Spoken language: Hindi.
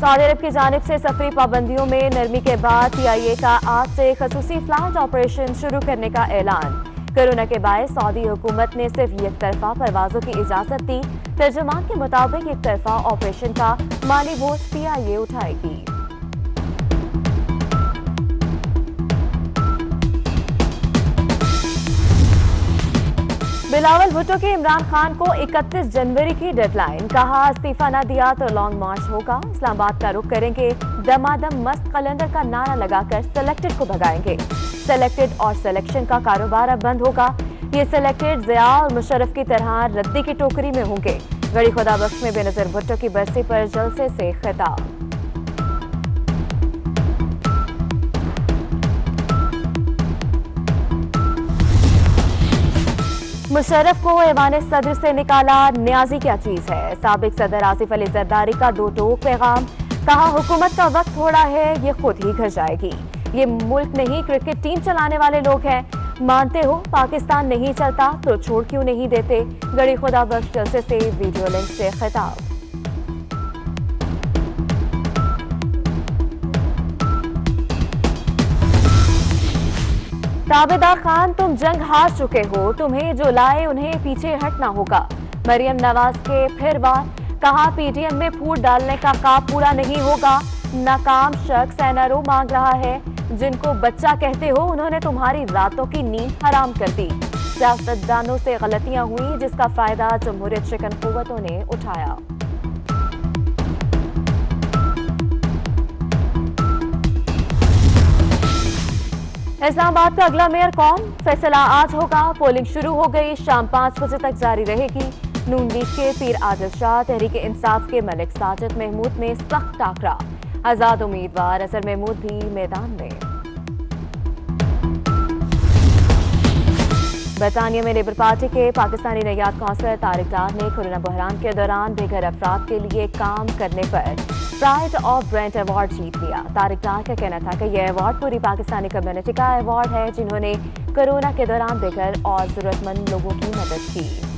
सऊदी अरब की जानिब से सफरी पाबंदियों में नरमी के बाद CIA का आज से खसूसी फ्लैट ऑपरेशन शुरू करने का ऐलान। कोरोना के बायस सऊदी हुकूमत ने सिर्फ एक तरफा परवाजों की इजाजत दी। तर्जुमान के मुताबिक एक तरफा ऑपरेशन का माली बोझ CIA उठाएगी। बिलावल भुट्टो के इमरान खान को 31 जनवरी की डेडलाइन, कहा इस्तीफा न दिया तो लॉन्ग मार्च होगा। इस्लामाबाद का रुख करेंगे दमादम, मस्त कलंदर का नारा लगाकर सेलेक्टेड को भगाएंगे। सेलेक्टेड और सिलेक्शन का कारोबार अब बंद होगा। ये सेलेक्टेड ज़िया और मुशर्रफ की तरह रद्दी की टोकरी में होंगे। गड़ी खुदा बख्श में बेनज़ीर भुट्टो की बरसी पर जलसे से खिताब। मुशर्रफ को ऐवान सदर से निकाला, न्याजी क्या चीज है। साबिक सदर आसिफ अली जरदारी का दो टोक पैगाम, कहा हुकूमत का वक्त थोड़ा है, ये खुद ही घर जाएगी। ये मुल्क नहीं क्रिकेट टीम चलाने वाले लोग हैं। मानते हो पाकिस्तान नहीं चलता तो छोड़ क्यों नहीं देते। गड़ी खुदा बख्श जलसे से वीडियो लिंक से खिताब। ताबेदार खान, तुम जंग हार चुके हो, तुम्हें जो लाए उन्हें पीछे हटना होगा। मरियम नवाज के फिर बार, कहा PDM में फूट डालने का काम पूरा नहीं होगा। नाकाम शख्स NRO मांग रहा है, जिनको बच्चा कहते हो उन्होंने तुम्हारी रातों की नींद हराम कर दी। सियासतदानों से गलतियां हुई जिसका फायदा जमहूरियत शिकन कुव्वतों ने उठाया। इस्लामाबाद का अगला मेयर कौन, फैसला आज होगा। पोलिंग शुरू हो गई, शाम 5 बजे तक जारी रहेगी। नून लीग के पीर आदल शाह, तहरीक-ए-इंसाफ के मलिक साजिद महमूद में सख्त टाकरा। आजाद उम्मीदवार अजहर महमूद भी मैदान में। बरतानिया में लेबर पार्टी के पाकिस्तानी नयाद कौंसलर तारिक ताक ने कोरोना बहरान के दौरान बेघर अफराद के लिए काम करने पर प्राइड ऑफ ब्रेंट अवार्ड जीत लिया। तारिक ताक का कहना था कि यह अवार्ड पूरी पाकिस्तानी कम्युनिटी का अवार्ड है, जिन्होंने कोरोना के दौरान बेघर और जरूरतमंद लोगों की मदद की।